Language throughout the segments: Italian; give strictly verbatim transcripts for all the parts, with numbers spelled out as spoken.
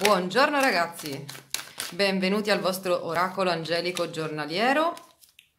Buongiorno ragazzi, benvenuti al vostro oracolo angelico giornaliero.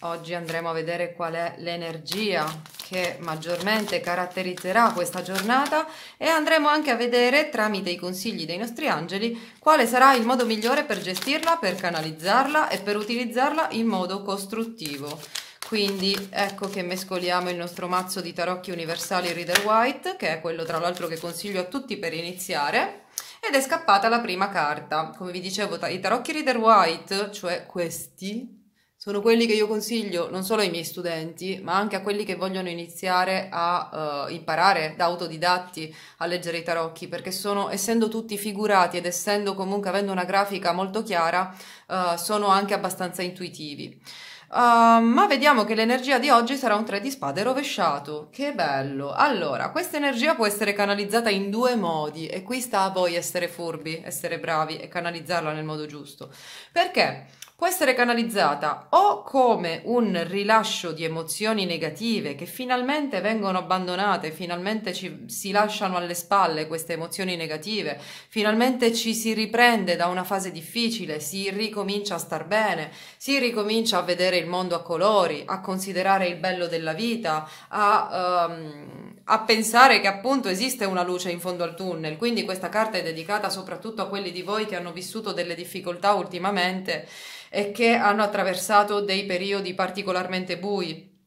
Oggi andremo a vedere qual è l'energia che maggiormente caratterizzerà questa giornata e andremo anche a vedere, tramite i consigli dei nostri angeli, quale sarà il modo migliore per gestirla, per canalizzarla e per utilizzarla in modo costruttivo. Quindi ecco che mescoliamo il nostro mazzo di tarocchi universali Rider-Waite, che è quello tra l'altro che consiglio a tutti per iniziare, ed è scappata la prima carta. Come vi dicevo, i tarocchi Rider-Waite, cioè questi, sono quelli che io consiglio non solo ai miei studenti, ma anche a quelli che vogliono iniziare a uh, imparare da autodidatti a leggere i tarocchi, perché sono, essendo tutti figurati ed essendo comunque avendo una grafica molto chiara, uh, sono anche abbastanza intuitivi. Uh, ma vediamo che l'energia di oggi sarà un tre di spade rovesciato. Che bello! Allora, questa energia può essere canalizzata in due modi e qui sta a voi essere furbi, essere bravi e canalizzarla nel modo giusto, perché può essere canalizzata o come un rilascio di emozioni negative che finalmente vengono abbandonate, finalmente ci, si lasciano alle spalle queste emozioni negative, finalmente ci si riprende da una fase difficile, si ricomincia a star bene, si ricomincia a vedere il mondo a colori, a considerare il bello della vita, a, um, a pensare che appunto esiste una luce in fondo al tunnel. Quindi questa carta è dedicata soprattutto a quelli di voi che hanno vissuto delle difficoltà ultimamente e che hanno attraversato dei periodi particolarmente bui,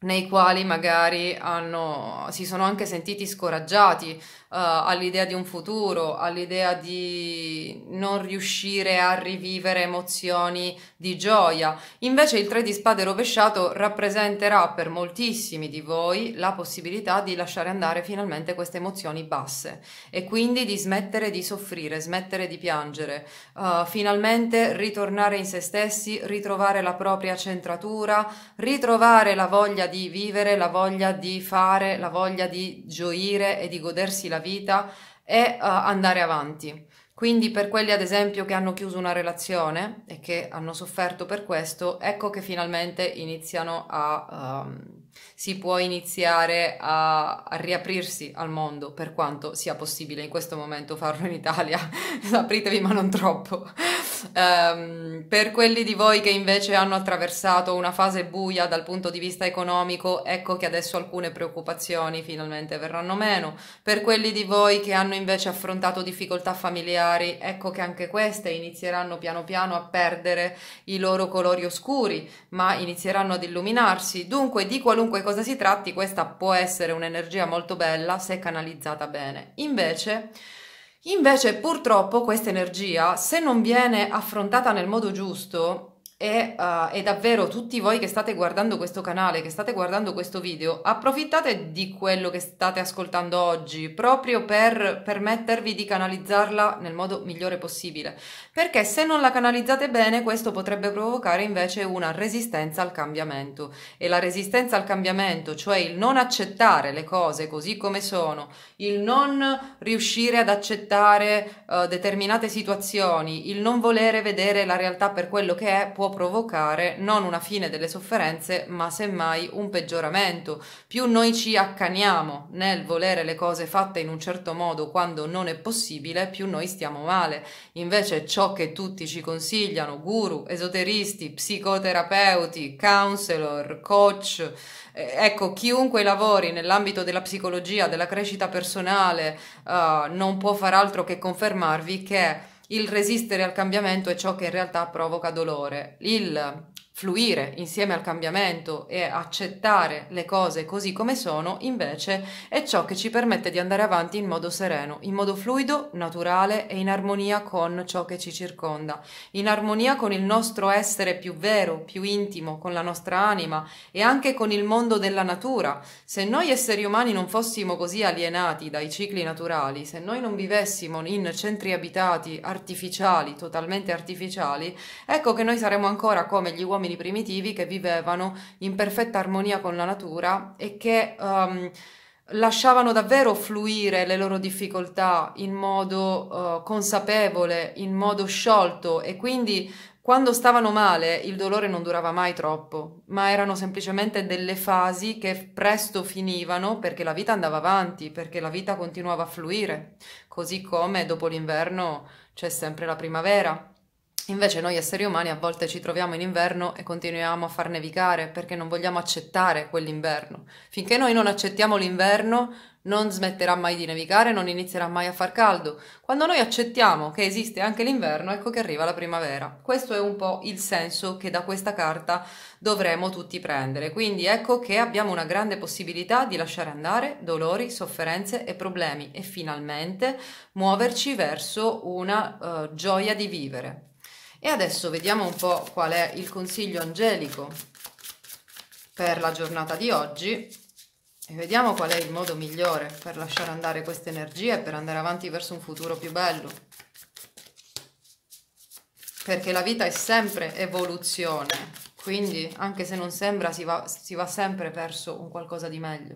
nei quali magari hanno, si sono anche sentiti scoraggiati uh, all'idea di un futuro, all'idea di non riuscire a rivivere emozioni di gioia. Invece il tre di spade rovesciato rappresenterà per moltissimi di voi la possibilità di lasciare andare finalmente queste emozioni basse e quindi di smettere di soffrire, smettere di piangere, uh, finalmente ritornare in se stessi, ritrovare la propria centratura, ritrovare la voglia di di vivere, la voglia di fare, la voglia di gioire e di godersi la vita e uh, andare avanti. Quindi per quelli ad esempio che hanno chiuso una relazione e che hanno sofferto per questo, ecco che finalmente iniziano a um, si può iniziare a, a riaprirsi al mondo, per quanto sia possibile in questo momento farlo in Italia. Apritevi ma non troppo. Um, per quelli di voi che invece hanno attraversato una fase buia dal punto di vista economico, ecco che adesso alcune preoccupazioni finalmente verranno meno. Per quelli di voi che hanno invece affrontato difficoltà familiari, ecco che anche queste inizieranno piano piano a perdere i loro colori oscuri, ma inizieranno ad illuminarsi. Dunque, di qualunque cosa si tratti, questa può essere un'energia molto bella se canalizzata bene. Invece Invece purtroppo questa energia, se non viene affrontata nel modo giusto, e, uh, e davvero tutti voi che state guardando questo canale, che state guardando questo video, approfittate di quello che state ascoltando oggi proprio per permettervi di canalizzarla nel modo migliore possibile, perché se non la canalizzate bene questo potrebbe provocare invece una resistenza al cambiamento, e la resistenza al cambiamento, cioè il non accettare le cose così come sono, il non riuscire ad accettare uh, determinate situazioni, il non volere vedere la realtà per quello che è, può provocare non una fine delle sofferenze, ma semmai un peggioramento. Più noi ci accaniamo nel volere le cose fatte in un certo modo quando non è possibile, più noi stiamo male. Invece ciò che tutti ci consigliano, guru, esoteristi, psicoterapeuti, counselor, coach, ecco, chiunque lavori nell'ambito della psicologia, della crescita personale, uh, non può far altro che confermarvi che il resistere al cambiamento è ciò che in realtà provoca dolore. Il fluire insieme al cambiamento e accettare le cose così come sono, invece, è ciò che ci permette di andare avanti in modo sereno, in modo fluido, naturale e in armonia con ciò che ci circonda, in armonia con il nostro essere più vero, più intimo, con la nostra anima e anche con il mondo della natura. Se noi esseri umani non fossimo così alienati dai cicli naturali, se noi non vivessimo in centri abitati artificiali, totalmente artificiali, ecco che noi saremmo ancora come gli uomini uomini primitivi che vivevano in perfetta armonia con la natura e che um, lasciavano davvero fluire le loro difficoltà in modo uh, consapevole, in modo sciolto, e quindi Quando stavano male il dolore non durava mai troppo, ma erano semplicemente delle fasi che presto finivano perché la vita andava avanti, perché la vita continuava a fluire, così come dopo l'inverno c'è sempre la primavera. Invece noi esseri umani a volte ci troviamo in inverno e continuiamo a far nevicare perché non vogliamo accettare quell'inverno. Finché noi non accettiamo l'inverno non smetterà mai di nevicare, non inizierà mai a far caldo. Quando noi accettiamo che esiste anche l'inverno, ecco che arriva la primavera. Questo è un po' il senso che da questa carta dovremo tutti prendere. Quindi ecco che abbiamo una grande possibilità di lasciare andare dolori, sofferenze e problemi e finalmente muoverci verso una uh, gioia di vivere. E adesso vediamo un po' qual è il consiglio angelico per la giornata di oggi e vediamo qual è il modo migliore per lasciare andare queste energie e per andare avanti verso un futuro più bello. Perché la vita è sempre evoluzione, quindi anche se non sembra si va, si va sempre verso un qualcosa di meglio.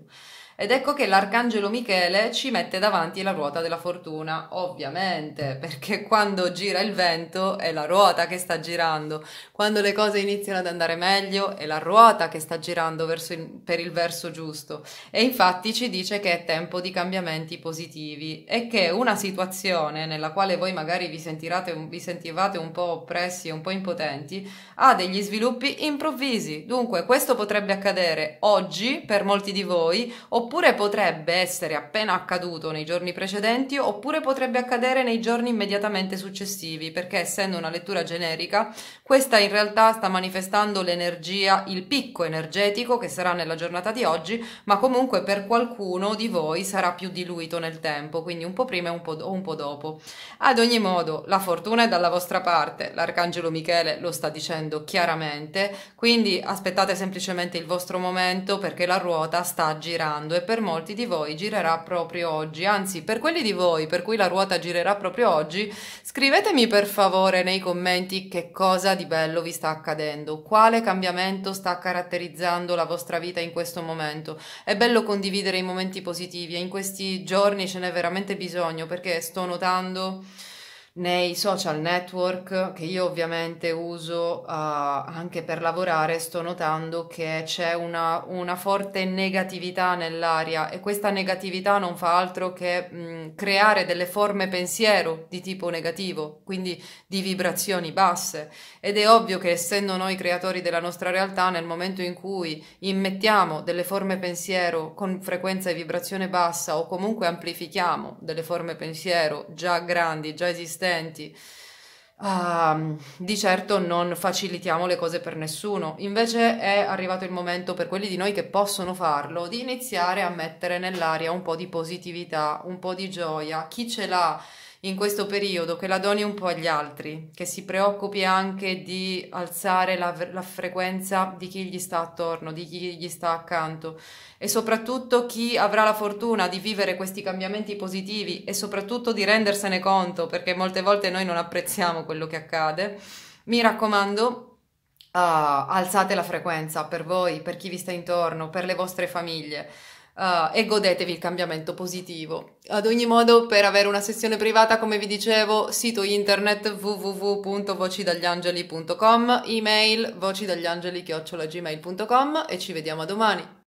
Ed ecco che l'arcangelo Michele ci mette davanti la ruota della fortuna, ovviamente, perché quando gira il vento è la ruota che sta girando, quando le cose iniziano ad andare meglio è la ruota che sta girando verso il, per il verso giusto. E infatti ci dice che è tempo di cambiamenti positivi e che una situazione nella quale voi magari vi, sentirate, vi sentivate un po' oppressi e un po' impotenti ha degli sviluppi improvvisi. Dunque questo potrebbe accadere oggi per molti di voi, oppure potrebbe essere appena accaduto nei giorni precedenti, oppure potrebbe accadere nei giorni immediatamente successivi, perché essendo una lettura generica, questa in realtà sta manifestando l'energia, il picco energetico che sarà nella giornata di oggi, ma comunque per qualcuno di voi sarà più diluito nel tempo, quindi un po' prima e un po', un po' dopo. Ad ogni modo, la fortuna è dalla vostra parte, l'arcangelo Michele lo sta dicendo chiaramente, quindi aspettate semplicemente il vostro momento perché la ruota sta girando. E per molti di voi girerà proprio oggi, anzi per quelli di voi per cui la ruota girerà proprio oggi, scrivetemi per favore nei commenti che cosa di bello vi sta accadendo, quale cambiamento sta caratterizzando la vostra vita in questo momento. È bello condividere i momenti positivi e in questi giorni ce n'è veramente bisogno, perché sto notando nei social network che io ovviamente uso uh, anche per lavorare, sto notando che c'è una, una forte negatività nell'aria e questa negatività non fa altro che mh, creare delle forme pensiero di tipo negativo, quindi di vibrazioni basse, ed è ovvio che essendo noi creatori della nostra realtà, nel momento in cui immettiamo delle forme pensiero con frequenza e vibrazione bassa o comunque amplifichiamo delle forme pensiero già grandi, già esistenti, Uh, di certo non facilitiamo le cose per nessuno. Invece è arrivato il momento per quelli di noi che possono farlo di iniziare a mettere nell'aria un po' di positività, un po' di gioia. Chi ce l'ha in questo periodo che la doni un po' agli altri, che si preoccupi anche di alzare la, la frequenza di chi gli sta attorno, di chi gli sta accanto, e soprattutto chi avrà la fortuna di vivere questi cambiamenti positivi e soprattutto di rendersene conto, perché molte volte noi non apprezziamo quello che accade. Mi raccomando, uh, alzate la frequenza per voi, per chi vi sta intorno, per le vostre famiglie. Uh, e godetevi il cambiamento positivo. Ad ogni modo, per avere una sessione privata, come vi dicevo, sito internet w w w punto voci dagli angeli punto com, email voci dagli angeli chiocciola gmail punto com e ci vediamo domani.